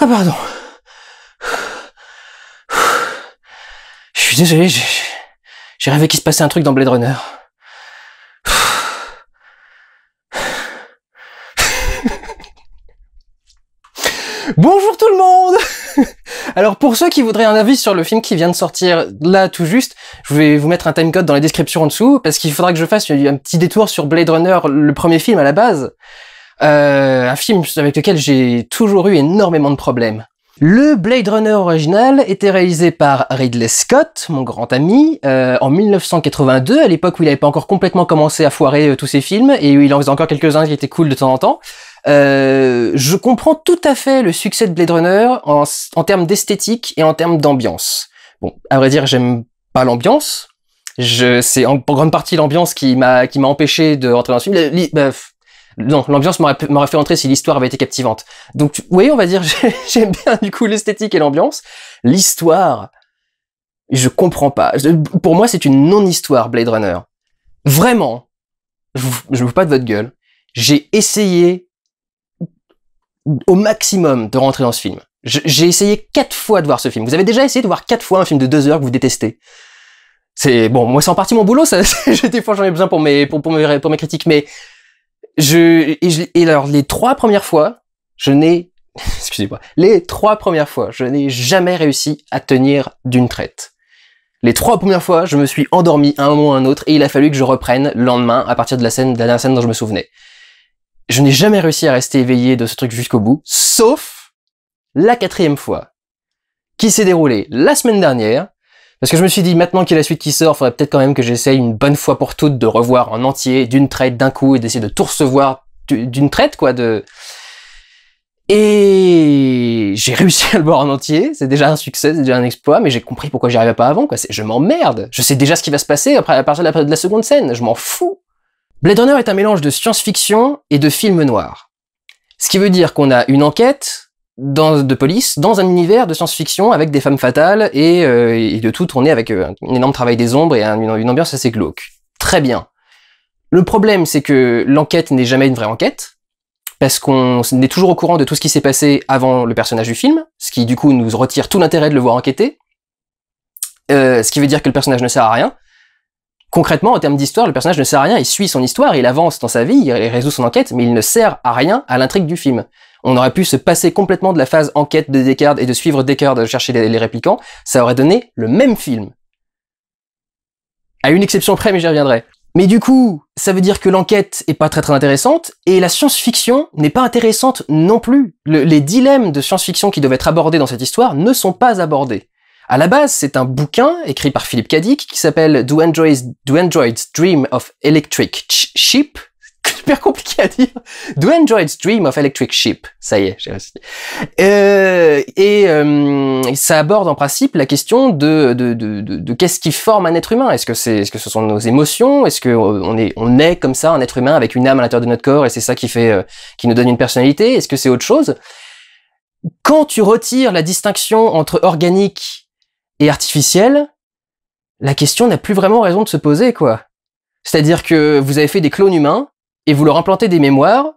Ah pardon. Je suis désolé, j'ai rêvé qu'il se passait un truc dans Blade Runner. Bonjour tout le monde! Alors pour ceux qui voudraient un avis sur le film qui vient de sortir là tout juste, je vais vous mettre un timecode dans la description en dessous, parce qu'il faudra que je fasse un petit détour sur Blade Runner, le premier film à la base. Un film avec lequel j'ai toujours eu énormément de problèmes. Le Blade Runner original était réalisé par Ridley Scott, mon grand ami, en 1982, à l'époque où il n'avait pas encore complètement commencé à foirer tous ses films, et où il en faisait encore quelques-uns qui étaient cool de temps en temps. Je comprends tout à fait le succès de Blade Runner en termes d'esthétique et en termes d'ambiance. Bon, à vrai dire, j'aime pas l'ambiance. C'est en grande partie l'ambiance qui m'a empêché de rentrer dans ce film. Non, l'ambiance m'aurait fait entrer si l'histoire avait été captivante. Donc, oui, on va dire, j'aime bien du coup l'esthétique et l'ambiance. L'histoire, je comprends pas. Pour moi, c'est une non-histoire, Blade Runner. Vraiment, je vous pas de votre gueule. J'ai essayé au maximum de rentrer dans ce film. J'ai essayé 4 fois de voir ce film. Vous avez déjà essayé de voir 4 fois un film de 2 heures que vous détestez. C'est bon, moi c'est en partie mon boulot, ça. Des fois j'en ai besoin pour mes critiques, mais alors les 3 premières fois, excusez-moi, les 3 premières fois, je n'ai jamais réussi à tenir d'une traite. Les 3 premières fois, je me suis endormi à un moment ou à un autre, et il a fallu que je reprenne le lendemain à partir de la dernière scène dont je me souvenais. Je n'ai jamais réussi à rester éveillé de ce truc jusqu'au bout, sauf la 4e fois, qui s'est déroulée la semaine dernière, parce que je me suis dit, maintenant qu'il y a la suite qui sort, faudrait peut-être quand même que j'essaye une bonne fois pour toutes de revoir en entier, d'une traite, d'un coup, et d'essayer de tout recevoir d'une traite, quoi, Et j'ai réussi à le voir en entier, c'est déjà un succès, c'est déjà un exploit, mais j'ai compris pourquoi j'y arrivais pas avant, quoi. Je m'emmerde, je sais déjà ce qui va se passer après, à partir de la 2e scène, je m'en fous. Blade Runner est un mélange de science-fiction et de film noir. Ce qui veut dire qu'on a une enquête de police dans un univers de science-fiction avec des femmes fatales et de tout tourné avec un énorme travail des ombres et une ambiance assez glauque. Très bien. Le problème, c'est que l'enquête n'est jamais une vraie enquête, parce qu'on est toujours au courant de tout ce qui s'est passé avant le personnage du film, ce qui du coup nous retire tout l'intérêt de le voir enquêter, ce qui veut dire que le personnage ne sert à rien. Concrètement, en termes d'histoire, le personnage ne sert à rien, il suit son histoire, il avance dans sa vie, il résout son enquête, mais il ne sert à rien à l'intrigue du film. On aurait pu se passer complètement de la phase enquête de Deckard et de suivre Deckard chercher les réplicants, ça aurait donné le même film. À une exception près, mais j'y reviendrai. Mais du coup, ça veut dire que l'enquête est pas très très intéressante, et la science-fiction n'est pas intéressante non plus. Les dilemmes de science-fiction qui doivent être abordés dans cette histoire ne sont pas abordés. À la base, c'est un bouquin écrit par Philippe K. qui s'appelle Do Androids Dream of Electric Sheep. Super compliqué à dire. Do Androids Dream of Electric Sheep. Ça y est, j'ai réussi. Ça aborde en principe la question de qu'est-ce qui forme un être humain. Est-ce que ce sont nos émotions? Est-ce que on est comme ça un être humain avec une âme à l'intérieur de notre corps et c'est ça qui nous donne une personnalité? Est-ce que c'est autre chose? Quand tu retires la distinction entre organique et artificiel, la question n'a plus vraiment raison de se poser, quoi. C'est-à-dire que vous avez fait des clones humains et vous leur implantez des mémoires,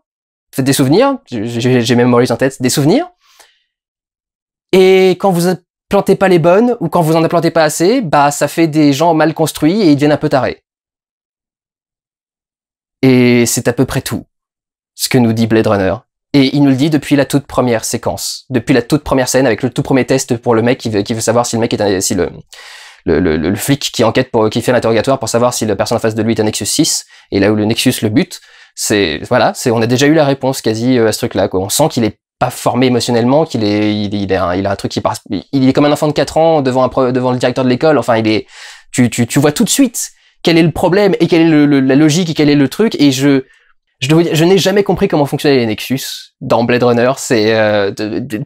des souvenirs, j'ai mémorisé en tête, des souvenirs, et quand vous implantez pas les bonnes, ou quand vous en implantez pas assez, bah ça fait des gens mal construits et ils deviennent un peu tarés. Et c'est à peu près tout ce que nous dit Blade Runner. Et il nous le dit depuis la toute première séquence, depuis la toute première scène, avec le tout premier test pour le mec qui veut savoir si le mec est le flic qui enquête qui fait l'interrogatoire pour savoir si la personne en face de lui est un Nexus 6. Et là où le Nexus le bute, on a déjà eu la réponse quasi à ce truc-là, quoi. On sent qu'il est pas formé émotionnellement, qu'il a un truc qui part, il est comme un enfant de 4 ans devant le directeur de l'école. Enfin, tu vois tout de suite quel est le problème et quelle est la logique et quel est le truc. Et je n'ai jamais compris comment fonctionnaient les Nexus dans Blade Runner. C'est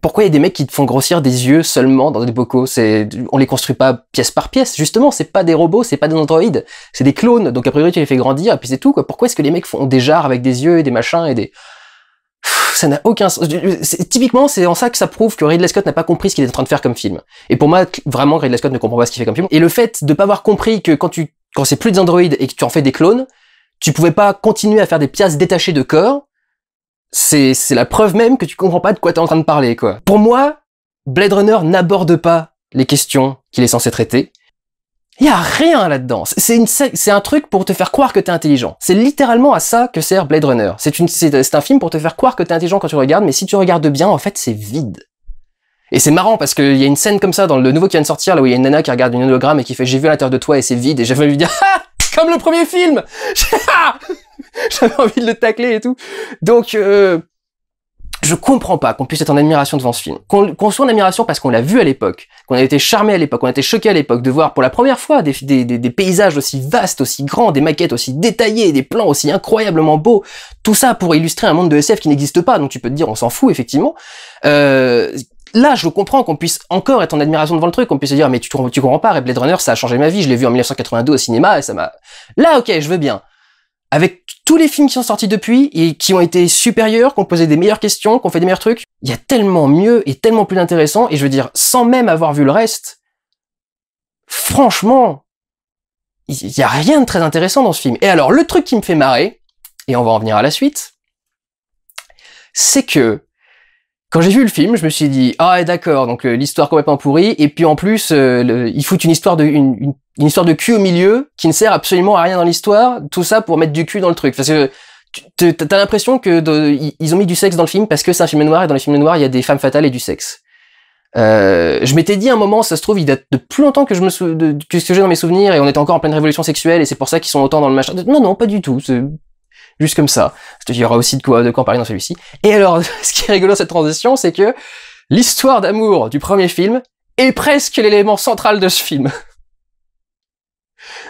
pourquoi il y a des mecs qui te font grossir des yeux seulement dans des bocaux. On les construit pas pièce par pièce. Justement, c'est pas des robots, c'est pas des androïdes, c'est des clones. Donc a priori tu les fais grandir et puis c'est tout, quoi. Pourquoi est-ce que les mecs font des jarres avec des yeux et des machins et des... Ça n'a aucun sens. Typiquement, c'est en ça que ça prouve que Ridley Scott n'a pas compris ce qu'il est en train de faire comme film. Et pour moi, vraiment, Ridley Scott ne comprend pas ce qu'il fait comme film. Et le fait de pas avoir compris que quand c'est plus des androïdes et que tu en fais des clones, tu pouvais pas continuer à faire des pièces détachées de corps c'est la preuve même que tu comprends pas de quoi t'es en train de parler, quoi. Pour moi, Blade Runner n'aborde pas les questions qu'il est censé traiter. Il y a rien là-dedans. C'est un truc pour te faire croire que t'es intelligent. C'est littéralement à ça que sert Blade Runner. C'est un film pour te faire croire que t'es intelligent quand tu regardes, mais si tu regardes bien, en fait, c'est vide. Et c'est marrant parce qu'il y a une scène comme ça dans le nouveau qui vient de sortir, là où il y a une nana qui regarde une hologramme et qui fait « J'ai vu à l'intérieur de toi et c'est vide » et j'avais envie de lui dire « Ah !» Comme le premier film. J'avais envie de le tacler et tout. Donc, je comprends pas qu'on puisse être en admiration devant ce film. Qu'on soit en admiration parce qu'on l'a vu à l'époque, qu'on a été charmé à l'époque, qu'on a été choqué à l'époque de voir pour la première fois des paysages aussi vastes, aussi grands, des maquettes aussi détaillées, des plans aussi incroyablement beaux. Tout ça pour illustrer un monde de SF qui n'existe pas. Donc tu peux te dire on s'en fout effectivement. Là, je comprends qu'on puisse encore être en admiration devant le truc, qu'on puisse se dire mais tu comprends pas, Blade Runner ça a changé ma vie, je l'ai vu en 1982 au cinéma et ça m'a... Là, ok, je veux bien. Avec tous les films qui sont sortis depuis et qui ont été supérieurs, qui ont posé des meilleures questions, qui ont fait des meilleurs trucs, il y a tellement mieux et tellement plus d'intéressant. Et je veux dire, sans même avoir vu le reste, franchement, il n'y a rien de très intéressant dans ce film. Et alors, le truc qui me fait marrer, et on va en venir à la suite, c'est que quand j'ai vu le film, je me suis dit « Ah, d'accord, donc l'histoire complètement pourrie, et puis en plus, ils foutent une histoire de cul au milieu qui ne sert absolument à rien dans l'histoire, tout ça pour mettre du cul dans le truc. » Parce que t'as l'impression que ils ont mis du sexe dans le film parce que c'est un film noir, et dans les films noirs, il y a des femmes fatales et du sexe. Je m'étais dit à un moment, ça se trouve, il date de plus longtemps que j'ai dans mes souvenirs, et on était encore en pleine révolution sexuelle, et c'est pour ça qu'ils sont autant dans le machin. Non, non, pas du tout. Juste comme ça. Il y aura aussi de quoi en parler dans celui-ci. Et alors, ce qui est rigolo dans cette transition, c'est que l'histoire d'amour du premier film est presque l'élément central de ce film.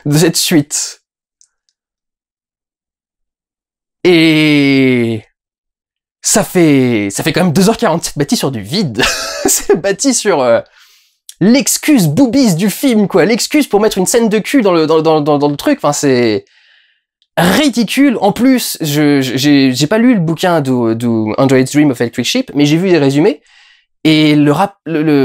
De cette suite. Et... Ça fait quand même 2h47 bâti sur du vide. C'est bâti sur... l'excuse boobies du film, quoi. L'excuse pour mettre une scène de cul dans le truc. Enfin, c'est... ridicule. En plus, j'ai pas lu le bouquin Do Androids Dream of Electric Sheep, mais j'ai vu des résumés. Et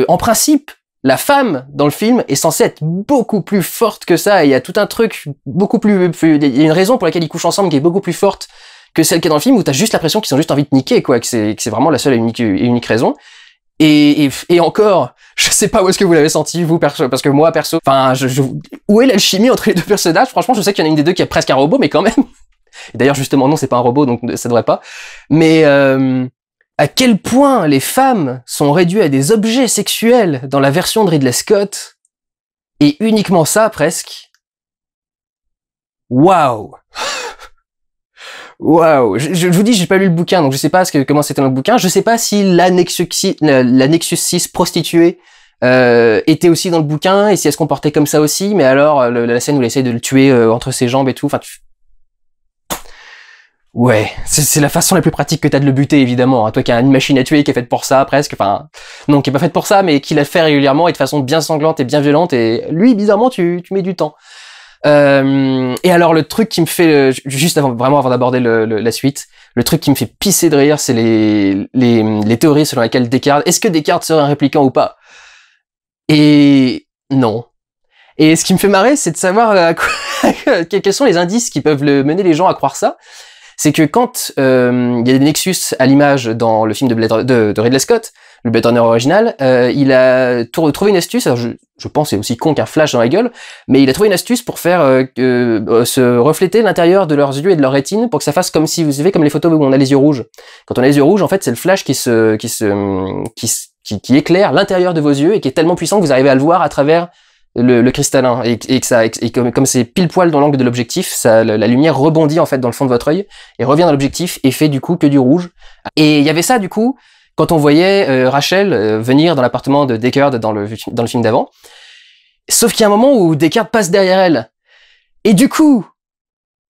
en principe, la femme dans le film est censée être beaucoup plus forte que ça. Il y a tout un truc beaucoup plus il y a une raison pour laquelle ils couchent ensemble qui est beaucoup plus forte que celle qui est dans le film, où t'as juste l'impression qu'ils ont juste envie de niquer, quoi. Que c'est vraiment la seule et unique raison. Et encore, je sais pas où est-ce que vous l'avez senti, vous, perso, parce que moi, perso, enfin, où est l'alchimie entre les deux personnages? Franchement, je sais qu'il y en a une des deux qui est presque un robot, mais quand même. D'ailleurs, justement, non, c'est pas un robot, donc ça devrait pas. Mais à quel point les femmes sont réduites à des objets sexuels dans la version de Ridley Scott, et uniquement ça, presque. Waouh. Waouh, je vous dis, j'ai pas lu le bouquin, donc je sais pas comment c'était dans le bouquin. Je sais pas si la Nexus 6 prostituée était aussi dans le bouquin et si elle se comportait comme ça aussi. Mais alors, la scène où elle essaye de le tuer entre ses jambes et tout, enfin, ouais, c'est la façon la plus pratique que t'as de le buter, évidemment. Hein. Toi qui as une machine à tuer qui est faite pour ça, presque, enfin, non, qui est pas faite pour ça, mais qui la fait régulièrement et de façon bien sanglante et bien violente. Et lui, bizarrement, tu mets du temps. Et alors le truc qui me fait juste avant d'aborder la suite, le truc qui me fait pisser de rire, c'est les théories selon lesquelles Deckard, est-ce que Deckard serait un répliquant ou pas? Et non. Et ce qui me fait marrer, c'est de savoir quels sont les indices qui peuvent mener les gens à croire ça. C'est que quand il y a des Nexus à l'image dans le film de Ridley Scott, le Blade Runner original, il a trouvé une astuce, alors je pense c'est aussi con qu'un flash dans la gueule, mais il a trouvé une astuce pour faire se refléter l'intérieur de leurs yeux et de leur rétine pour que ça fasse comme si, vous savez, comme les photos où on a les yeux rouges. Quand on a les yeux rouges, en fait, c'est le flash qui éclaire l'intérieur de vos yeux et qui est tellement puissant que vous arrivez à le voir à travers le cristallin, et comme c'est pile poil dans l'angle de l'objectif, la lumière rebondit en fait dans le fond de votre œil et revient dans l'objectif et fait du coup que du rouge. Et il y avait ça du coup quand on voyait Rachel venir dans l'appartement de Deckard dans le film d'avant, sauf qu'il y a un moment où Deckard passe derrière elle et du coup,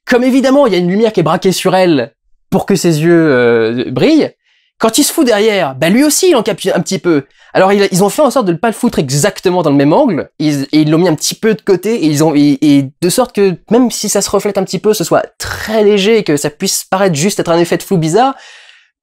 comme évidemment il y a une lumière qui est braquée sur elle pour que ses yeux brillent, quand il se fout derrière, bah lui aussi il en capte un petit peu. Alors ils ont fait en sorte de ne pas le foutre exactement dans le même angle, et ils l'ont mis un petit peu de côté, et de sorte que même si ça se reflète un petit peu, ce soit très léger et que ça puisse paraître juste être un effet de flou bizarre,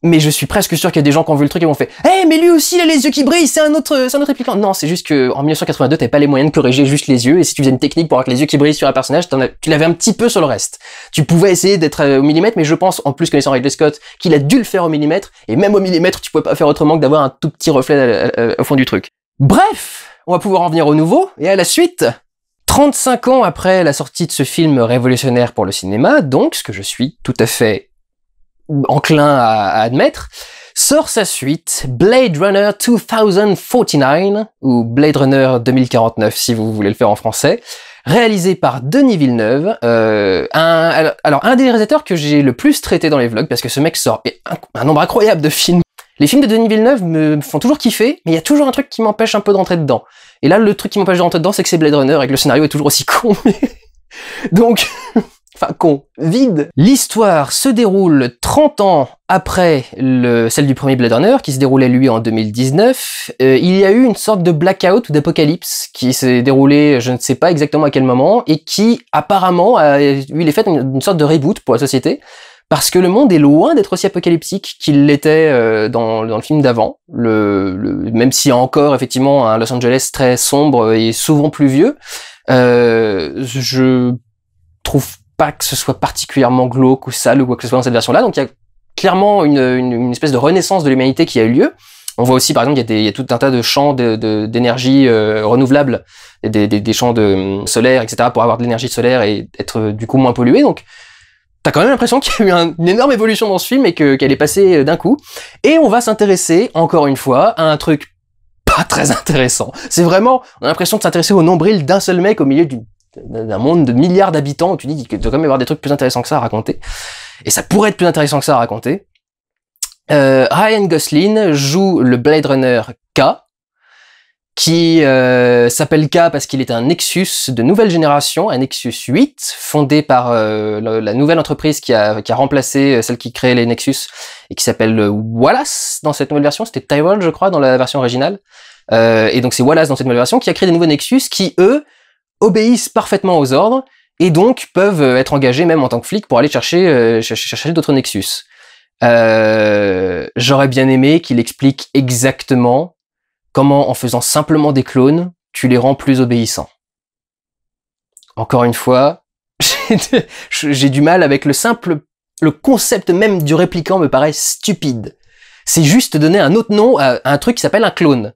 Mais je suis presque sûr qu'il y a des gens qui ont vu le truc et qui ont fait « Eh, hey, mais lui aussi, il a les yeux qui brillent, c'est un autre répliquant !» Non, c'est juste que en 1982, t'avais pas les moyens de corriger juste les yeux, et si tu faisais une technique pour avoir que les yeux qui brillent sur un personnage, tu l'avais un petit peu sur le reste. Tu pouvais essayer d'être au millimètre, mais je pense, en plus connaissant Ridley Scott, qu'il a dû le faire au millimètre, et même au millimètre, tu pouvais pas faire autrement que d'avoir un tout petit reflet au fond du truc. Bref, on va pouvoir en venir au nouveau, et à la suite. 35 ans après la sortie de ce film révolutionnaire pour le cinéma, donc, ce que je suis tout à fait enclin à admettre, sort sa suite, Blade Runner 2049, ou Blade Runner 2049 si vous voulez le faire en français, réalisé par Denis Villeneuve, un des réalisateurs que j'ai le plus traité dans les vlogs, parce que ce mec sort un nombre incroyable de films. Les films de Denis Villeneuve me font toujours kiffer, mais il y a toujours un truc qui m'empêche un peu de rentrer dedans. Et là, le truc qui m'empêche de rentrer dedans, c'est que c'est Blade Runner, et que le scénario est toujours aussi con, mais... Donc... Enfin, con, vide. L'histoire se déroule 30 ans après celle du premier Blade Runner, qui se déroulait lui en 2019. Il y a eu une sorte de blackout ou d'apocalypse qui s'est déroulée, je ne sais pas exactement à quel moment, et qui apparemment a eu l'effet d'une sorte de reboot pour la société, parce que le monde est loin d'être aussi apocalyptique qu'il l'était dans le film d'avant. Même s'il y a encore effectivement un Los Angeles très sombre et souvent pluvieux, je trouve pas que ce soit particulièrement glauque ou sale ou quoi que ce soit dans cette version-là. Donc il y a clairement une espèce de renaissance de l'humanité qui a eu lieu. On voit aussi, par exemple, il y a tout un tas de champs d'énergie renouvelable, des champs solaires, etc., pour avoir de l'énergie solaire et être du coup moins pollué. Donc t'as quand même l'impression qu'il y a eu une énorme évolution dans ce film et qu'elle est passée d'un coup. Et on va s'intéresser, encore une fois, à un truc pas très intéressant. C'est vraiment, on a l'impression de s'intéresser au nombril d'un seul mec au milieu d'un monde de milliards d'habitants où tu dis qu'il doit quand même y avoir des trucs plus intéressants que ça à raconter. Et ça pourrait être plus intéressant que ça à raconter. Ryan Gosling joue le Blade Runner K, qui s'appelle K parce qu'il est un Nexus de nouvelle génération, un Nexus 8, fondé par la nouvelle entreprise qui a remplacé celle qui créait les Nexus, et qui s'appelle Wallace dans cette nouvelle version. C'était Tyrell, je crois, dans la version originale. Et donc c'est Wallace dans cette nouvelle version qui a créé des nouveaux Nexus qui, eux, obéissent parfaitement aux ordres et donc peuvent être engagés même en tant que flics pour aller chercher d'autres Nexus. J'aurais bien aimé qu'il explique exactement comment, en faisant simplement des clones, tu les rends plus obéissants. Encore une fois, j'ai du mal avec le concept même du répliquant me paraît stupide. C'est juste donner un autre nom à un truc qui s'appelle un clone.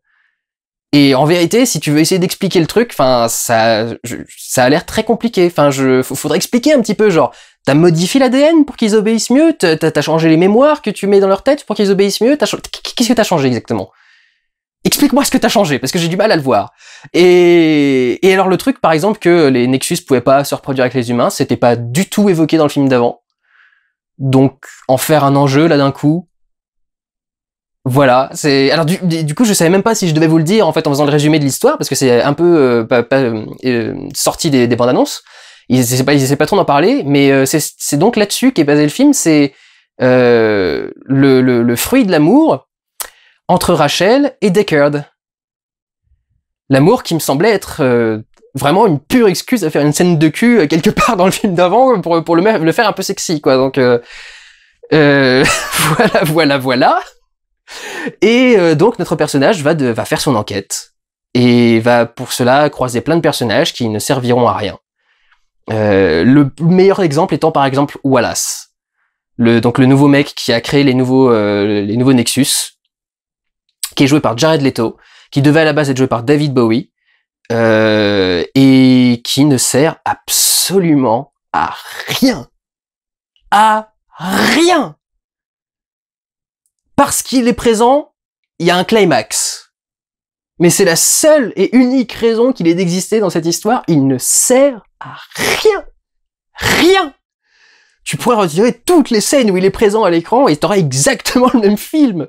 Et en vérité, si tu veux essayer d'expliquer le truc, enfin, ça a l'air très compliqué. Enfin, faudrait expliquer un petit peu, genre, t'as modifié l'ADN pour qu'ils obéissent mieux, t'as changé les mémoires que tu mets dans leur tête pour qu'ils obéissent mieux, qu'est-ce que t'as changé exactement? Explique-moi ce que t'as changé, parce que j'ai du mal à le voir. Et alors le truc, par exemple, que les Nexus pouvaient pas se reproduire avec les humains, c'était pas du tout évoqué dans le film d'avant. Donc, en faire un enjeu, là, d'un coup... Voilà, c'est... Alors du coup, je savais même pas si je devais vous le dire, en fait, en faisant le résumé de l'histoire, parce que c'est un peu sorti des bandes annonces. Ils essaient pas trop d'en parler, mais c'est donc là-dessus qu'est basé le film, c'est le fruit de l'amour entre Rachel et Deckard. L'amour qui me semblait être vraiment une pure excuse à faire une scène de cul quelque part dans le film d'avant pour le faire un peu sexy, quoi. Donc voilà. Et donc notre personnage va faire son enquête et va pour cela croiser plein de personnages qui ne serviront à rien. Le meilleur exemple étant par exemple Wallace, donc le nouveau mec qui a créé les nouveaux Nexus, qui est joué par Jared Leto, qui devait à la base être joué par David Bowie, et qui ne sert absolument à rien. À rien! Parce qu'il est présent, il y a un climax. Mais c'est la seule et unique raison qu'il ait d'exister dans cette histoire. Il ne sert à rien. Rien. Tu pourrais retirer toutes les scènes où il est présent à l'écran et t'auras exactement le même film.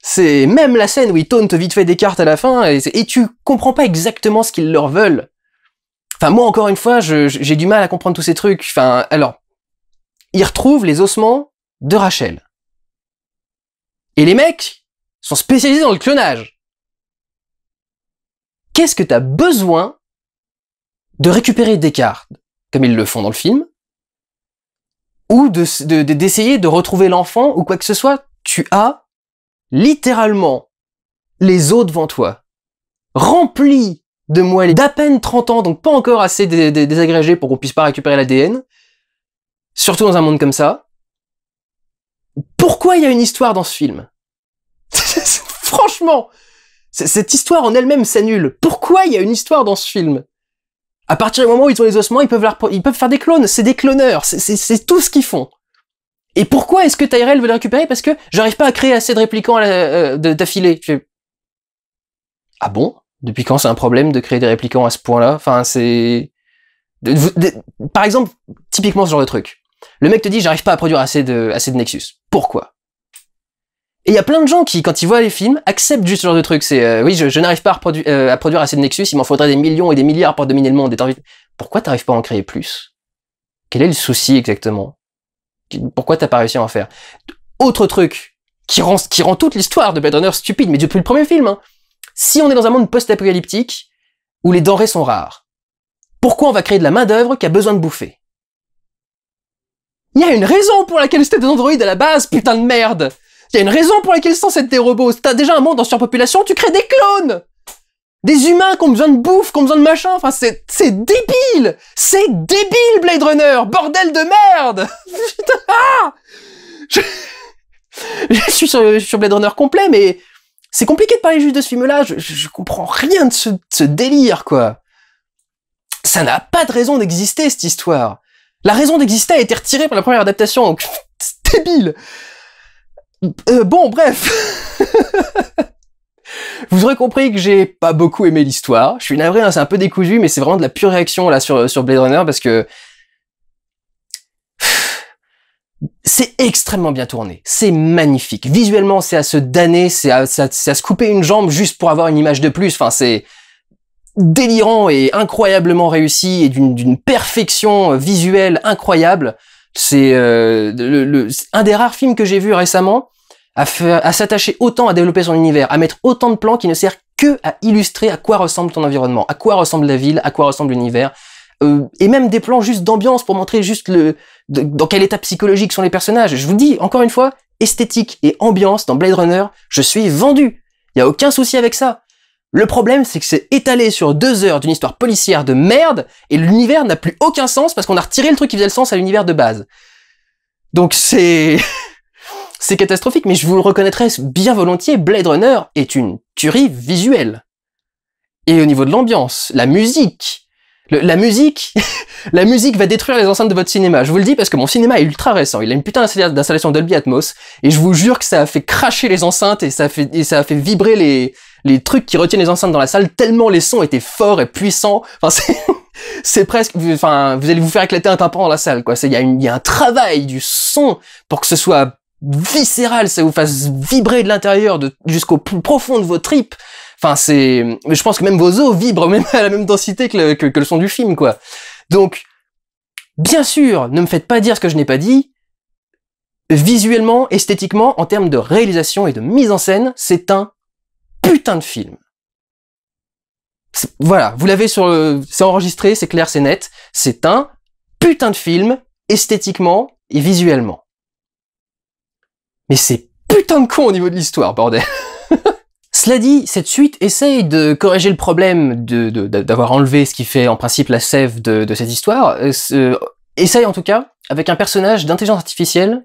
C'est même la scène où ils tauntent vite fait des cartes à la fin et tu comprends pas exactement ce qu'ils leur veulent. Enfin, moi, encore une fois, j'ai du mal à comprendre tous ces trucs. Enfin, alors, ils retrouvent les ossements de Rachel. Et les mecs sont spécialisés dans le clonage. Qu'est-ce que t'as besoin de récupérer Deckard, comme ils le font dans le film, ou d'essayer de retrouver l'enfant ou quoi que ce soit? tu as littéralement les os devant toi, remplis de moelle d'à peine 30 ans, donc pas encore assez désagrégés pour qu'on puisse pas récupérer l'ADN, surtout dans un monde comme ça. Pourquoi il y a une histoire dans ce film? Franchement, cette histoire en elle-même s'annule. Pourquoi il y a une histoire dans ce film? À partir du moment où ils ont les ossements, ils peuvent faire des clones. C'est des cloneurs. C'est tout ce qu'ils font. Et pourquoi est-ce que Tyrell veut les récupérer? Parce que j'arrive pas à créer assez de réplicants d'affilée. Ah bon? Depuis quand c'est un problème de créer des réplicants à ce point-là? Enfin, c'est... Par exemple, typiquement ce genre de truc. Le mec te dit, j'arrive pas à produire assez de Nexus. Pourquoi? Et il y a plein de gens qui, quand ils voient les films, acceptent juste ce genre de truc. C'est, oui, je n'arrive pas à produire assez de Nexus, il m'en faudrait des millions et des milliards pour dominer le monde. Pourquoi t'arrives pas à en créer plus? Quel est le souci exactement? Pourquoi t'as pas réussi à en faire? Autre truc qui rend toute l'histoire de Blade Runner stupide, mais depuis le premier film, hein. Si on est dans un monde post-apocalyptique où les denrées sont rares, pourquoi on va créer de la main-d'œuvre qui a besoin de bouffer? Il y a une raison pour laquelle c'était des androïdes à la base, putain de merde! Il y a une raison pour laquelle sans être des robots. T'as déjà un monde en surpopulation, tu crées des clones! Des humains qui ont besoin de bouffe, qui ont besoin de machin, enfin c'est débile! C'est débile, Blade Runner! Bordel de merde! Putain! Ah je suis sur Blade Runner complet, mais c'est compliqué de parler juste de ce film-là, je comprends rien de ce délire, quoi. Ça n'a pas de raison d'exister, cette histoire. La raison d'exister a été retirée par la première adaptation, donc c'est débile. Bon, bref. Vous aurez compris que j'ai pas beaucoup aimé l'histoire. Je suis navré, hein, c'est un peu décousu, mais c'est vraiment de la pure réaction là sur Blade Runner parce que c'est extrêmement bien tourné. C'est magnifique. Visuellement, c'est à se damner, c'est à se couper une jambe juste pour avoir une image de plus. Enfin, c'est délirant et incroyablement réussi et d'une perfection visuelle incroyable. C'est un des rares films que j'ai vu récemment à s'attacher autant à développer son univers, à mettre autant de plans qui ne servent que à illustrer à quoi ressemble ton environnement, à quoi ressemble la ville, à quoi ressemble l'univers, et même des plans juste d'ambiance pour montrer juste dans quel état psychologique sont les personnages. Je vous le dis, encore une fois, esthétique et ambiance dans Blade Runner, je suis vendu. Il n'y a aucun souci avec ça. Le problème, c'est que c'est étalé sur 2 heures d'une histoire policière de merde, et l'univers n'a plus aucun sens parce qu'on a retiré le truc qui faisait le sens à l'univers de base. Donc c'est catastrophique, mais je vous le reconnaîtrai bien volontiers, Blade Runner est une tuerie visuelle. Et au niveau de l'ambiance, la musique, la musique va détruire les enceintes de votre cinéma. Je vous le dis parce que mon cinéma est ultra récent. Il a une putain d'installation Dolby Atmos, et je vous jure que ça a fait cracher les enceintes, et ça a fait vibrer les trucs qui retiennent les enceintes dans la salle, tellement les sons étaient forts et puissants. Enfin, c'est presque, enfin, vous allez vous faire éclater un tympan dans la salle, quoi. Il y a un travail du son pour que ce soit viscéral, ça vous fasse vibrer de l'intérieur jusqu'au plus profond de vos tripes. Enfin, je pense que même vos os vibrent même à la même densité que le son du film, quoi. Donc, bien sûr, ne me faites pas dire ce que je n'ai pas dit. Visuellement, esthétiquement, en termes de réalisation et de mise en scène, c'est un putain de film. Voilà, vous l'avez sur le... C'est enregistré, c'est clair, c'est net. C'est un putain de film, esthétiquement et visuellement. Mais c'est putain de con au niveau de l'histoire, bordel. Cela dit, cette suite essaye de corriger le problème d'avoir enlevé ce qui fait en principe la sève de cette histoire. Essaye en tout cas avec un personnage d'intelligence artificielle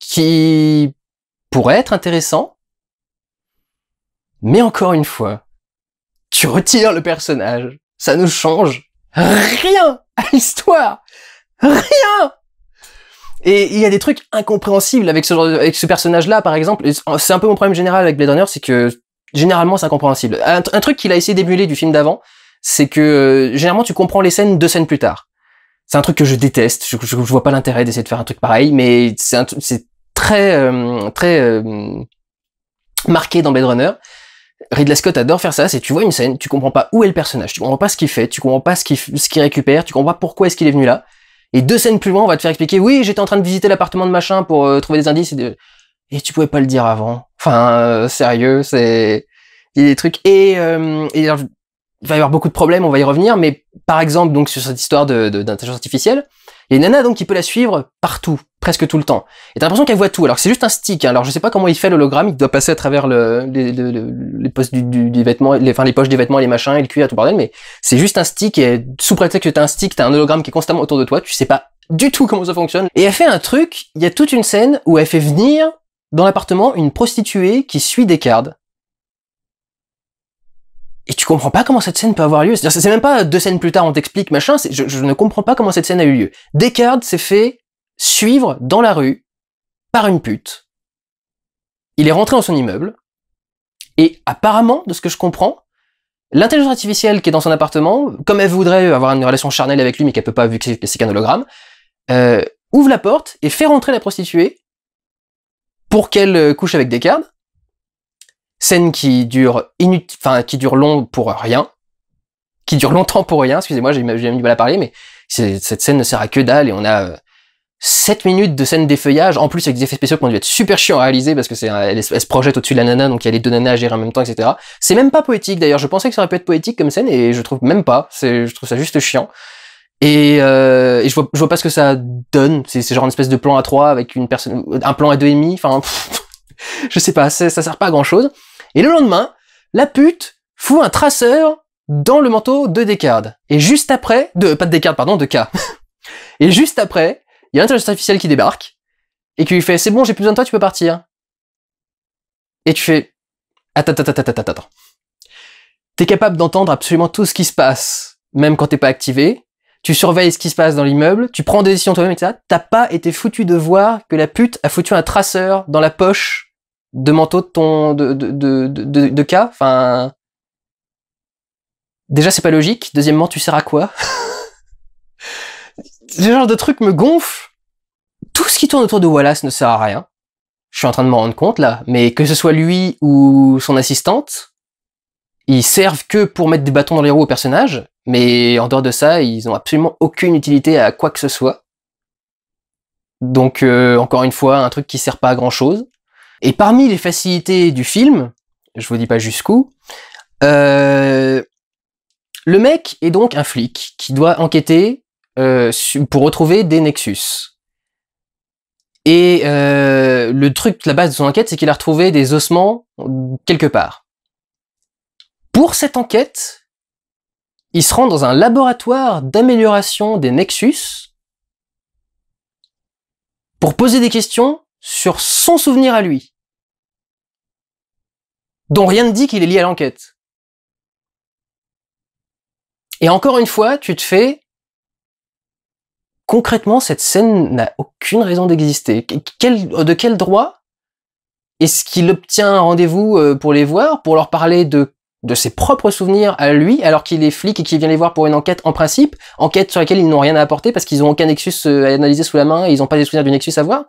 qui pourrait être intéressant. Mais encore une fois, tu retires le personnage, ça ne change rien à l'histoire. Rien! Et il y a des trucs incompréhensibles avec ce personnage-là, par exemple. C'est un peu mon problème général avec Blade Runner, c'est que généralement c'est incompréhensible. Un truc qu'il a essayé d'émuler du film d'avant, c'est que généralement tu comprends les scènes 2 scènes plus tard. C'est un truc que je déteste, je vois pas l'intérêt d'essayer de faire un truc pareil, mais c'est très, très marqué dans Blade Runner. Ridley Scott adore faire ça, c'est tu vois une scène, tu comprends pas où est le personnage, tu comprends pas ce qu'il fait, tu comprends pas ce qu'il récupère, tu comprends pas pourquoi est-ce qu'il est venu là. Et 2 scènes plus loin, on va te faire expliquer, oui, j'étais en train de visiter l'appartement de machin pour trouver des indices, et tu pouvais pas le dire avant. Enfin, sérieux, c'est... Il y a des trucs... Et alors, il va y avoir beaucoup de problèmes, on va y revenir, mais par exemple, donc, sur cette histoire d'intelligence artificielle, Il y a une nana donc qui peut la suivre partout, presque tout le temps. Et t'as l'impression qu'elle voit tout, alors que c'est juste un stick, hein. Alors je sais pas comment il fait l'hologramme, il doit passer à travers les poches des vêtements, les poches des vêtements, les machins, et le cuir, tout bordel, mais c'est juste un stick, et sous prétexte que t'as un stick, t'as un hologramme qui est constamment autour de toi, tu sais pas du tout comment ça fonctionne. Et elle fait un truc, il y a toute une scène où elle fait venir dans l'appartement une prostituée qui suit Deckard. Et tu comprends pas comment cette scène peut avoir lieu. C'est-à-dire, c'est même pas deux scènes plus tard, on t'explique, machin, je ne comprends pas comment cette scène a eu lieu. Deckard s'est fait suivre dans la rue par une pute. Il est rentré dans son immeuble, et apparemment, de ce que je comprends, l'intelligence artificielle qui est dans son appartement, comme elle voudrait avoir une relation charnelle avec lui, mais qu'elle peut pas vu que c'est qu'un hologramme, ouvre la porte et fait rentrer la prostituée pour qu'elle couche avec Deckard. Scène qui dure longtemps pour rien, excusez-moi, j'ai même du mal à parler, mais cette scène ne sert à que dalle, et on a 7 minutes de scène d'effeuillage, en plus avec des effets spéciaux qui ont dû être super chiants à réaliser, parce que elle se projette au-dessus de la nana, donc il y a les deux nanas à gérer en même temps, etc. C'est même pas poétique d'ailleurs, je pensais que ça aurait pu être poétique comme scène, et je trouve même pas, je trouve ça juste chiant. Et je vois pas ce que ça donne, c'est genre une espèce de plan à 3 avec une personne, un plan à 2,5, enfin, je sais pas, ça sert pas à grand chose. Et le lendemain, la pute fout un traceur dans le manteau de Deckard. Et juste après, de K. Et juste après, il y a l'intelligence artificielle qui débarque et qui lui fait « C'est bon, j'ai plus besoin de toi, tu peux partir. » Et tu fais « Attends. » T'es capable d'entendre absolument tout ce qui se passe, même quand t'es pas activé. Tu surveilles ce qui se passe dans l'immeuble, tu prends des décisions toi-même, etc. T'as pas été foutu de voir que la pute a foutu un traceur dans la poche de manteau de ton de cas, enfin déjà c'est pas logique, deuxièmement tu sers à quoi? Ce genre de truc me gonfle. Tout ce qui tourne autour de Wallace ne sert à rien, je suis en train de m'en rendre compte là, mais que ce soit lui ou son assistante, ils servent que pour mettre des bâtons dans les roues au personnage, mais en dehors de ça ils ont absolument aucune utilité à quoi que ce soit, donc encore une fois un truc qui sert pas à grand chose. Et parmi les facilités du film, je vous dis pas jusqu'où, le mec est donc un flic qui doit enquêter pour retrouver des Nexus. Et le truc, la base de son enquête, c'est qu'il a retrouvé des ossements quelque part. Pour cette enquête, il se rend dans un laboratoire d'amélioration des Nexus pour poser des questions sur son souvenir à lui, dont rien ne dit qu'il est lié à l'enquête. Et encore une fois, tu te fais... Concrètement, cette scène n'a aucune raison d'exister. De quel droit est-ce qu'il obtient un rendez-vous pour les voir, pour leur parler de ses propres souvenirs à lui, alors qu'il est flic et qu'il vient les voir pour une enquête en principe, enquête sur laquelle ils n'ont rien à apporter parce qu'ils n'ont aucun Nexus à analyser sous la main et ils n'ont pas des souvenirs du Nexus à voir?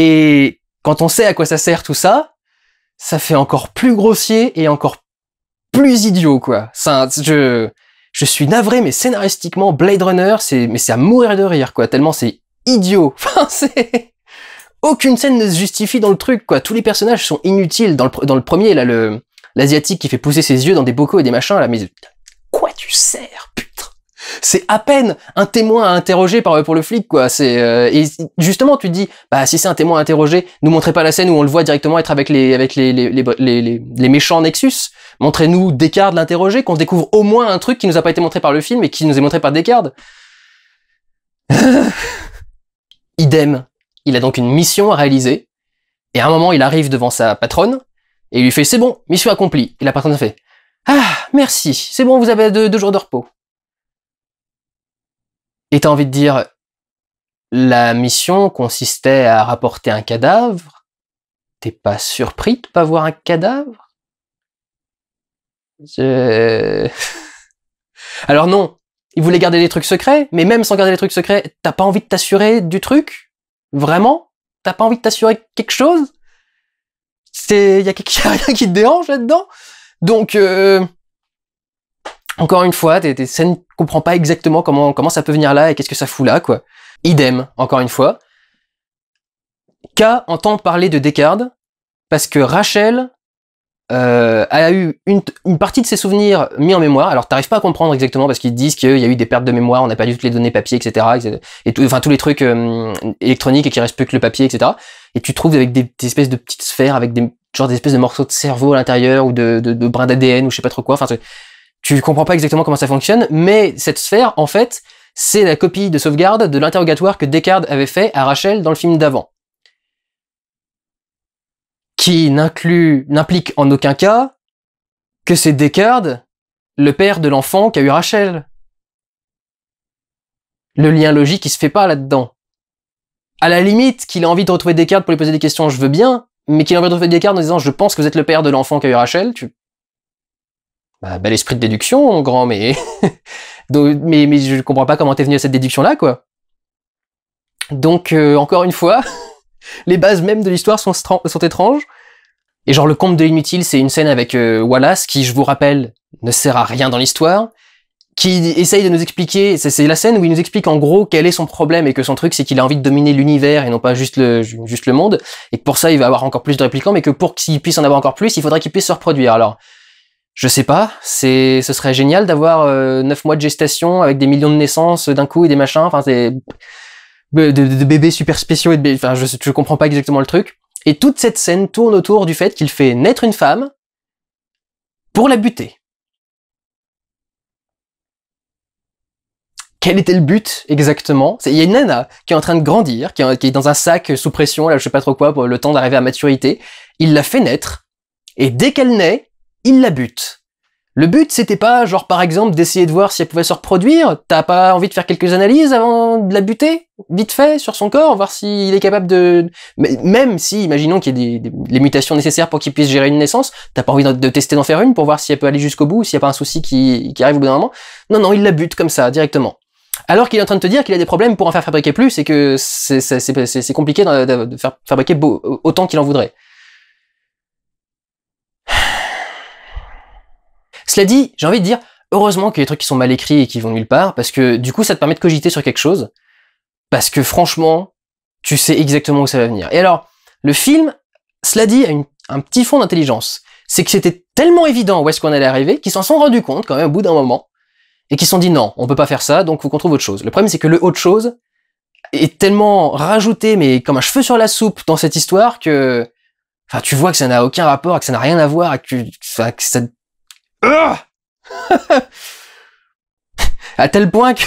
Et quand on sait à quoi ça sert tout ça, ça fait encore plus grossier et encore plus idiot, quoi. Ça, je suis navré, mais scénaristiquement, Blade Runner, c'est à mourir de rire, quoi. Tellement c'est idiot. Enfin, aucune scène ne se justifie dans le truc, quoi. Tous les personnages sont inutiles. Dans le premier, là, l'asiatique qui fait pousser ses yeux dans des bocaux et des machins, là, mais quoi tu sers, putain? C'est à peine un témoin à interroger pour le flic, quoi. Et justement, tu te dis, bah si c'est un témoin à interroger, nous montrez pas la scène où on le voit directement être avec les méchants Nexus. Montrez-nous Deckard l'interroger, qu'on découvre au moins un truc qui nous a pas été montré par le film et qui nous est montré par Deckard. Idem. Il a donc une mission à réaliser. Et à un moment, il arrive devant sa patronne et il lui fait, c'est bon, mission accomplie. Et la patronne fait, ah merci, c'est bon, vous avez deux jours de repos. Et t'as envie de dire, la mission consistait à rapporter un cadavre, t'es pas surpris de pas voir un cadavre? Alors non, ils voulaient garder des trucs secrets, mais même sans garder les trucs secrets, t'as pas envie de t'assurer du truc? Vraiment? T'as pas envie de t'assurer quelque chose? Y a rien qui te dérange là-dedans? Donc... Encore une fois, tes scènes ne comprend pas exactement comment ça peut venir là et qu'est-ce que ça fout là, quoi. Idem, encore une fois. K entend parler de Deckard parce que Rachel a eu une partie de ses souvenirs mis en mémoire. Alors t'arrives pas à comprendre exactement parce qu'ils disent qu'il y a eu des pertes de mémoire, on a perdu toutes les données papier, etc. et tout, enfin tous les trucs électroniques et qu'il reste plus que le papier, etc. Et tu trouves avec des espèces de petites sphères avec des espèces de morceaux de cerveau à l'intérieur ou de brins d'ADN ou je sais pas trop quoi. Enfin tu comprends pas exactement comment ça fonctionne, mais cette sphère en fait c'est la copie de sauvegarde de l'interrogatoire que Deckard avait fait à Rachel dans le film d'avant, qui n'implique en aucun cas que c'est Deckard, le père de l'enfant qu'a eu Rachel. Le lien logique, il se fait pas là-dedans. À la limite, qu'il a envie de retrouver Deckard pour lui poser des questions, je veux bien, mais qu'il a envie de retrouver Deckard en disant « je pense que vous êtes le père de l'enfant qu'a eu Rachel », tu... Bah, bel esprit de déduction, mon grand, mais... Donc, mais je comprends pas comment t'es venu à cette déduction-là, quoi. Donc, encore une fois... Les bases même de l'histoire sont étranges. Et genre le comble de l'inutile, c'est une scène avec Wallace qui, je vous rappelle, ne sert à rien dans l'histoire, qui essaye de nous expliquer, c'est la scène où il nous explique en gros quel est son problème et que son truc c'est qu'il a envie de dominer l'univers et non pas juste le monde, et que pour ça il va avoir encore plus de réplicants, mais que pour qu'il puisse en avoir encore plus, il faudrait qu'il puisse se reproduire. Alors, je sais pas, ce serait génial d'avoir 9 mois de gestation avec des millions de naissances d'un coup et des machins, enfin c'est... De bébés super spéciaux et de bébés, enfin je comprends pas exactement le truc. Et toute cette scène tourne autour du fait qu'il fait naître une femme pour la buter. Quel était le but exactement? Il y a une nana qui est en train de grandir, qui est dans un sac sous pression, là je sais pas trop quoi, pour le temps d'arriver à maturité. Il la fait naître et dès qu'elle naît, il la bute. Le but, c'était pas, genre, par exemple, d'essayer de voir si elle pouvait se reproduire. T'as pas envie de faire quelques analyses avant de la buter, vite fait, sur son corps, voir s'il est capable de... Mais même si, imaginons qu'il y ait les mutations nécessaires pour qu'il puisse gérer une naissance, t'as pas envie de tester d'en faire une pour voir si elle peut aller jusqu'au bout, s'il y a pas un souci qui arrive au bout d'un moment. Non, il la bute comme ça, directement. Alors qu'il est en train de te dire qu'il a des problèmes pour en faire fabriquer plus et que c'est compliqué de faire fabriquer autant qu'il en voudrait. Cela dit, j'ai envie de dire, heureusement qu'il y a des trucs qui sont mal écrits et qui vont nulle part, parce que du coup ça te permet de cogiter sur quelque chose, parce que franchement, tu sais exactement où ça va venir. Et alors, le film, cela dit, a un petit fond d'intelligence. C'est que c'était tellement évident où est-ce qu'on allait arriver, qu'ils s'en sont rendus compte quand même au bout d'un moment, et qu'ils se sont dit non, on peut pas faire ça, donc faut qu'on trouve autre chose. Le problème c'est que le autre chose est tellement rajouté, mais comme un cheveu sur la soupe dans cette histoire, que... Enfin, tu vois que ça n'a aucun rapport, que ça n'a rien à voir, et que ça... À tel point que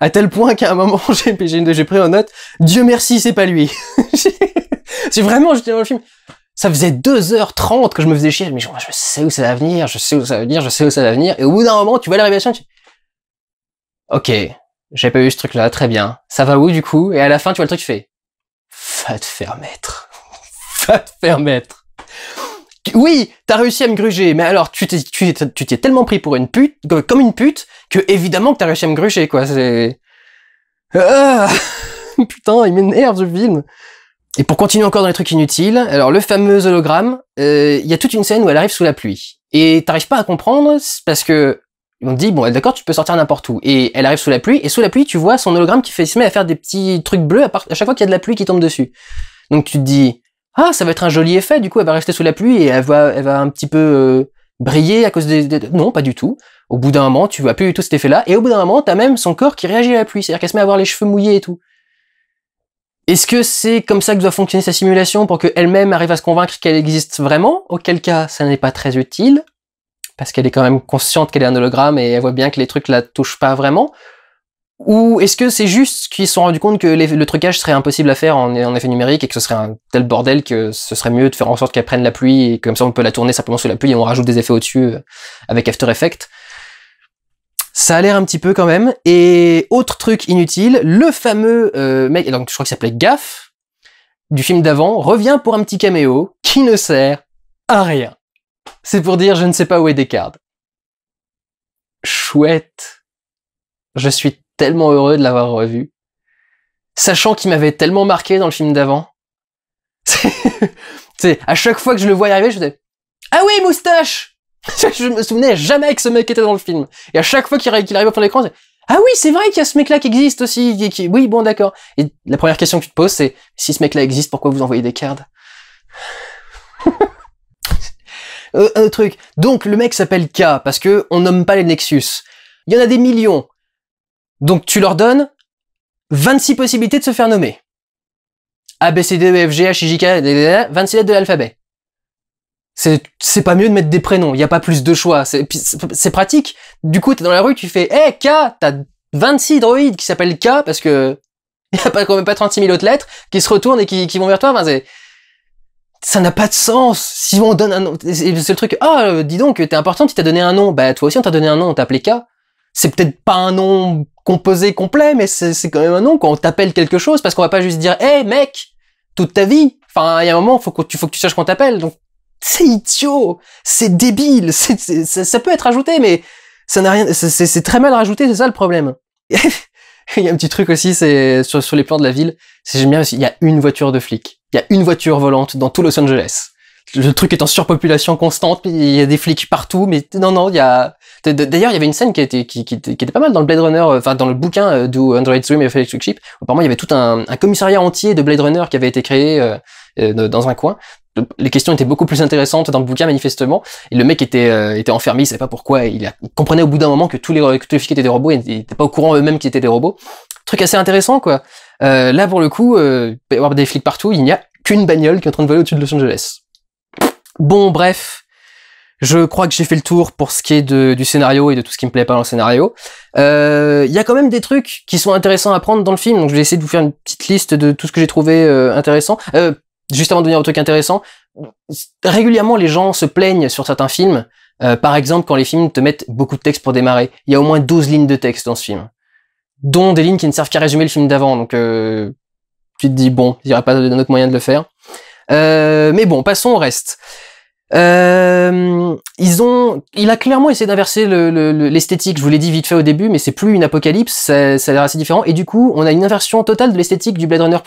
à tel point qu'à un moment j'ai pris en note Dieu merci c'est pas lui. C'est vraiment, j'étais dans le film, ça faisait 2h30 que je me faisais chier, mais je sais où ça va venir, et au bout d'un moment tu vois la révélation, ok, j'ai pas eu ce truc là, très bien, ça va où du coup? Et à la fin tu vois le truc, tu fais va te faire mettre, va te faire mettre. Oui, t'as réussi à me gruger, mais alors tu t'es tellement pris pour une pute, comme une pute, que évidemment que t'as réussi à me gruger, quoi. C'est... Ah putain, il m'énerve ce film. Et pour continuer encore dans les trucs inutiles, alors le fameux hologramme, il y a toute une scène où elle arrive sous la pluie et t'arrives pas à comprendre parce que on te dit bon, d'accord, tu peux sortir n'importe où, et elle arrive sous la pluie, et sous la pluie tu vois son hologramme qui se met à faire des petits trucs bleus à chaque fois qu'il y a de la pluie qui tombe dessus. Donc tu te dis ah, ça va être un joli effet, du coup elle va rester sous la pluie et elle va un petit peu briller à cause des... Non, pas du tout. Au bout d'un moment, tu vois plus du tout cet effet-là, et au bout d'un moment, t'as même son corps qui réagit à la pluie, c'est-à-dire qu'elle se met à avoir les cheveux mouillés et tout. Est-ce que c'est comme ça que doit fonctionner sa simulation pour qu'elle-même arrive à se convaincre qu'elle existe vraiment? Auquel cas, ça n'est pas très utile, parce qu'elle est quand même consciente qu'elle est un hologramme et elle voit bien que les trucs la touchent pas vraiment. Ou est-ce que c'est juste qu'ils se sont rendus compte que le trucage serait impossible à faire en effet numérique et que ce serait un tel bordel que ce serait mieux de faire en sorte qu'elle prenne la pluie et comme ça on peut la tourner simplement sous la pluie et on rajoute des effets au-dessus avec After Effects. Ça a l'air un petit peu quand même. Et autre truc inutile, le fameux mec, donc je crois qu'il s'appelait Gaff, du film d'avant, revient pour un petit caméo qui ne sert à rien. C'est pour dire je ne sais pas où est Deckard. Chouette. Je suis tellement heureux de l'avoir revu, sachant qu'il m'avait tellement marqué dans le film d'avant. À chaque fois que je le voyais arriver, je me disais « Ah oui, moustache !» Je me souvenais jamais que ce mec était dans le film. Et à chaque fois qu'il arrive au fond de l'écran, je me disais « Ah oui, c'est vrai qu'il y a ce mec-là qui existe aussi. » Oui, bon, d'accord. Et la première question que tu te poses, c'est « Si ce mec-là existe, pourquoi vous envoyez Deckard ?» un truc. Donc le mec s'appelle K, parce que on nomme pas les Nexus. Il y en a des millions. Donc tu leur donnes 26 possibilités de se faire nommer. A, B, C, D, E, F, G, H, I, J, K, 26 lettres de l'alphabet. C'est pas mieux de mettre des prénoms, il n'y a pas plus de choix, c'est pratique. Du coup, t'es dans la rue, tu fais « Hey, K, t'as 26 droïdes qui s'appellent K, parce que il n'y a pas, quand même pas 36 000 autres lettres qui se retournent et qui vont vers toi. » Enfin, ça n'a pas de sens. Si on donne un nom, c'est le truc « Ah, oh, dis donc, t'es important, tu t'as donné un nom. » Bah, toi aussi, on t'a donné un nom, on t'a appelé K. C'est peut-être pas un nom composé complet, mais c'est quand même un nom, quand on t'appelle quelque chose, parce qu'on va pas juste dire « Hey, mec, toute ta vie. » Enfin, il y a un moment, faut que tu saches qu'on t'appelle, donc... C'est idiot, c'est débile, ça peut être rajouté, mais ça n'a rien, c'est très mal rajouté, c'est ça le problème. Il y a un petit truc aussi, c'est sur les plans de la ville, j'aime bien aussi, il y a une voiture de flic, il y a une voiture volante dans tout Los Angeles. Le truc est en surpopulation constante, il y a des flics partout, mais non, il y a... D'ailleurs, il y avait une scène qui était pas mal dans le Blade Runner, enfin dans le bouquin Do Androids Dream of Electric Sheep. Apparemment, il y avait tout un commissariat entier de Blade Runner qui avait été créé dans un coin. Les questions étaient beaucoup plus intéressantes dans le bouquin, manifestement. Et le mec était enfermé, il savait pas pourquoi. Il comprenait au bout d'un moment que tous les flics étaient des robots et ils étaient pas au courant eux-mêmes qu'ils étaient des robots. Truc assez intéressant, quoi. Là, pour le coup, il peut y avoir des flics partout, il n'y a qu'une bagnole qui est en train de voler au-dessus de Los Angeles. Bon, bref. Je crois que j'ai fait le tour pour ce qui est du scénario et de tout ce qui me plaît pas dans le scénario. Y a quand même des trucs qui sont intéressants à prendre dans le film, donc je vais essayer de vous faire une petite liste de tout ce que j'ai trouvé intéressant. Juste avant de venir au truc intéressant, régulièrement les gens se plaignent sur certains films, par exemple quand les films te mettent beaucoup de texte pour démarrer. Il y a au moins 12 lignes de texte dans ce film, dont des lignes qui ne servent qu'à résumer le film d'avant, donc tu te dis bon, il n'y aura pas d'un autre moyen de le faire. Mais bon, passons au reste. Il a clairement essayé d'inverser l'esthétique, je vous l'ai dit vite fait au début, mais c'est plus une apocalypse, ça a l'air assez différent, et du coup, on a une inversion totale de l'esthétique du Blade Runner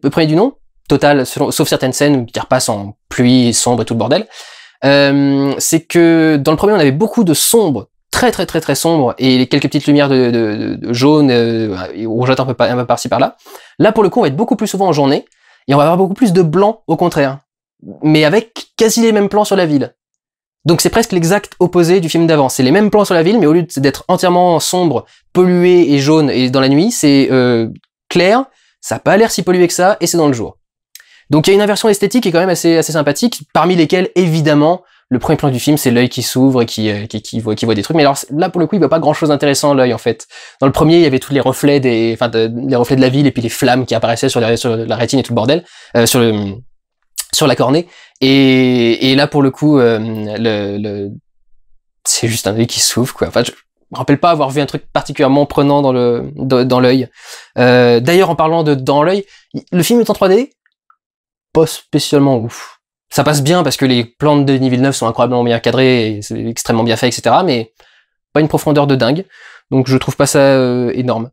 premier du nom, totale, sauf certaines scènes qui repassent en pluie, sombre et tout le bordel. C'est que, dans le premier, on avait beaucoup de sombre, très très très très sombre, et quelques petites lumières de jaune, rougeâtre un peu par-ci par-là. Là, pour le coup, on va être beaucoup plus souvent en journée, et on va avoir beaucoup plus de blanc, au contraire. Mais avec quasi les mêmes plans sur la ville. Donc c'est presque l'exact opposé du film d'avant. C'est les mêmes plans sur la ville, mais au lieu d'être entièrement sombre, pollué et jaune et dans la nuit, c'est clair, ça n'a pas l'air si pollué que ça, et c'est dans le jour. Donc il y a une inversion esthétique qui est quand même assez sympathique, parmi lesquelles, évidemment, le premier plan du film, c'est l'œil qui s'ouvre et qui voit des trucs. Mais alors là, pour le coup, il voit pas grand-chose d'intéressant, l'œil, en fait. Dans le premier, il y avait tous les reflets les reflets de la ville, et puis les flammes qui apparaissaient sur la rétine et tout le bordel, sur la cornée, et là pour le coup, c'est juste un œil qui s'ouvre, quoi. Enfin, je me rappelle pas avoir vu un truc particulièrement prenant dans l'œil. D'ailleurs, en parlant de dans l'œil, le film est en 3D, pas spécialement ouf. Ça passe bien parce que les plans de Denis Villeneuve sont incroyablement bien cadrés, et c'est extrêmement bien fait, etc. Mais pas une profondeur de dingue, donc je trouve pas ça énorme.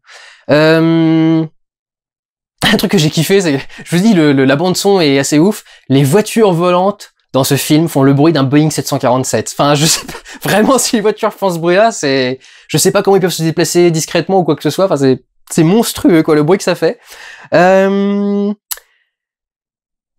Un truc que j'ai kiffé, c'est, je vous dis, la bande son est assez ouf. Les voitures volantes dans ce film font le bruit d'un Boeing 747. Enfin, je sais pas vraiment si les voitures font ce bruit-là. C'est, je sais pas comment ils peuvent se déplacer discrètement ou quoi que ce soit. Enfin, c'est monstrueux, quoi, le bruit que ça fait.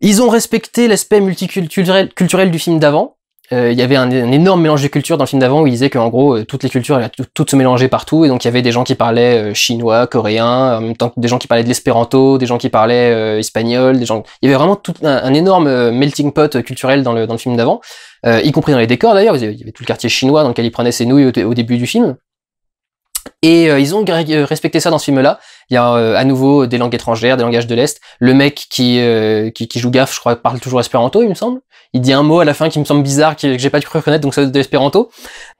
Ils ont respecté l'aspect multiculturel du film d'avant. Il y avait un énorme mélange de cultures dans le film d'avant où il disait qu'en gros toutes les cultures toutes se mélangeaient partout, et donc il y avait des gens qui parlaient chinois, coréen, en même temps que des gens qui parlaient de l'espéranto, des gens qui parlaient espagnol, des gens... Il y avait vraiment tout un énorme melting pot culturel dans le film d'avant, y compris dans les décors d'ailleurs. Il y avait tout le quartier chinois dans lequel ils prenaient ses nouilles au début du film. Et ils ont respecté ça dans ce film-là. Il y a à nouveau des langues étrangères, des langages de l'Est. Le mec qui joue Gaff, je crois, parle toujours espéranto, il me semble. Il dit un mot à la fin qui me semble bizarre, que j'ai pas cru reconnaître, donc ça doit être de l'espéranto.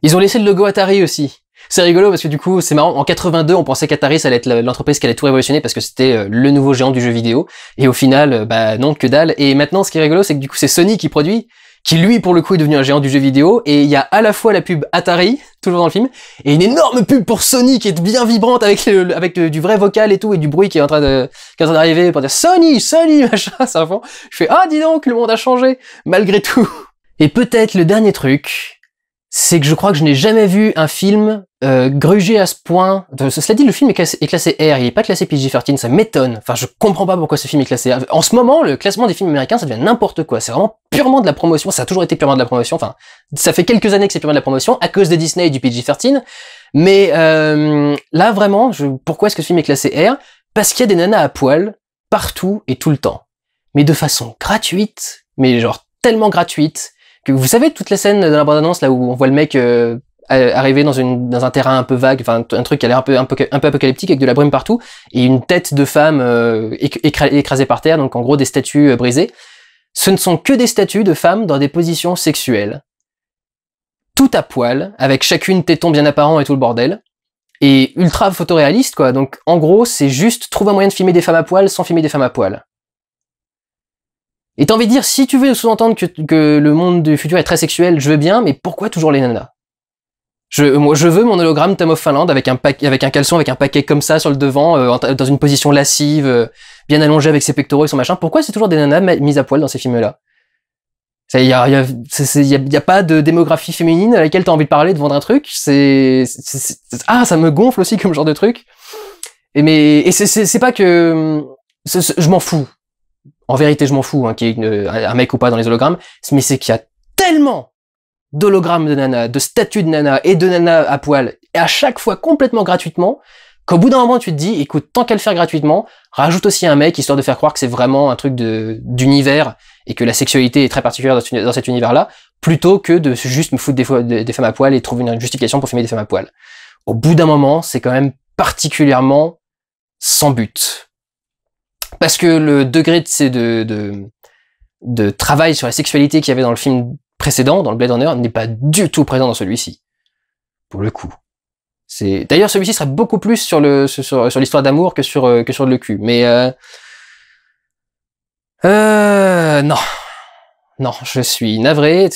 Ils ont laissé le logo Atari aussi. C'est rigolo parce que du coup, c'est marrant, en 82, on pensait qu'Atari, ça allait être l'entreprise qui allait tout révolutionner parce que c'était le nouveau géant du jeu vidéo. Et au final, bah non, que dalle. Et maintenant, ce qui est rigolo, c'est que du coup, c'est Sony qui produit, qui lui pour le coup est devenu un géant du jeu vidéo, et il y a à la fois la pub Atari, toujours dans le film, et une énorme pub pour Sony qui est bien vibrante avec du vrai vocal et tout, et du bruit qui est en train d'arriver pour dire Sony, Sony, machin, ça fond. Je fais ah dis donc, le monde a changé, malgré tout. Et peut-être le dernier truc, c'est que je crois que je n'ai jamais vu un film grugé à ce point. Cela dit, le film est classé R, il n'est pas classé PG-13, ça m'étonne. Enfin, je comprends pas pourquoi ce film est classé R. En ce moment, le classement des films américains, ça devient n'importe quoi. C'est vraiment purement de la promotion, ça a toujours été purement de la promotion. Enfin, ça fait quelques années que c'est purement de la promotion, à cause de Disney et du PG-13. Mais là, vraiment, pourquoi est-ce que ce film est classé R? Parce qu'il y a des nanas à poil, partout et tout le temps. Mais de façon gratuite, mais genre tellement gratuite, que vous savez toute la scène de la bande-annonce là où on voit le mec arriver dans un terrain un peu vague, enfin un truc qui a l'air un peu apocalyptique avec de la brume partout et une tête de femme écrasée par terre, donc en gros des statues brisées. Ce ne sont que des statues de femmes dans des positions sexuelles, tout à poil, avec chacune téton bien apparent et tout le bordel, et ultra photoréaliste quoi. Donc en gros c'est juste trouve un moyen de filmer des femmes à poil sans filmer des femmes à poil. Et t'as envie de dire, si tu veux sous-entendre que le monde du futur est très sexuel, je veux bien, mais pourquoi toujours les nanas? Moi, je veux mon hologramme Tom of Finland avec un caleçon, avec un paquet comme ça sur le devant, dans une position lascive, bien allongée avec ses pectoraux et son machin. Pourquoi c'est toujours des nanas mises à poil dans ces films-là? Il y a pas de démographie féminine à laquelle t'as envie de parler, de vendre un truc. Ah, ça me gonfle aussi comme genre de truc. Et c'est pas que... je m'en fous. En vérité, je m'en fous, hein, qu'il y ait un mec ou pas dans les hologrammes, mais c'est qu'il y a tellement d'hologrammes de nanas, de statues de nanas et de nanas à poil, et à chaque fois complètement gratuitement, qu'au bout d'un moment, tu te dis, écoute, tant qu'à le faire gratuitement, rajoute aussi un mec, histoire de faire croire que c'est vraiment un truc d'univers et que la sexualité est très particulière dans cet univers-là, plutôt que de juste me foutre des femmes à poil et trouver une justification pour filmer des femmes à poil. Au bout d'un moment, c'est quand même particulièrement sans but. Parce que le degré de travail sur la sexualité qu'il y avait dans le film précédent, dans le Blade Runner, n'est pas du tout présent dans celui-ci. Pour le coup. D'ailleurs, celui-ci serait beaucoup plus sur l'histoire d'amour que sur le cul. Mais non. Non, je suis navré.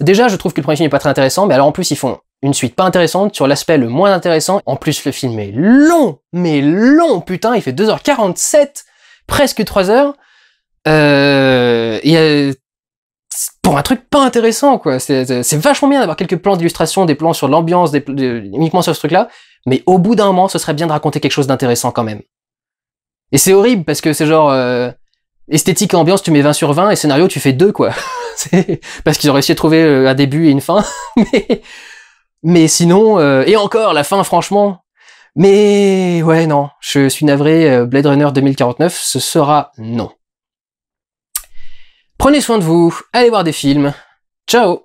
Déjà, je trouve que le premier film n'est pas très intéressant, mais alors en plus, ils font une suite pas intéressante sur l'aspect le moins intéressant. En plus, le film est long, mais long, putain, il fait 2h47. Presque 3 heures, pour un truc pas intéressant, quoi. C'est vachement bien d'avoir quelques plans d'illustration, des plans sur l'ambiance, uniquement sur ce truc-là, mais au bout d'un moment, ce serait bien de raconter quelque chose d'intéressant quand même. Et c'est horrible, parce que c'est genre... esthétique et ambiance, tu mets 20 sur 20, et scénario, tu fais 2, quoi. Parce qu'ils ont réussi à trouver un début et une fin, mais sinon... Et encore, la fin, franchement... Mais ouais, non, je suis navré, Blade Runner 2049, ce sera non. Prenez soin de vous, allez voir des films, ciao!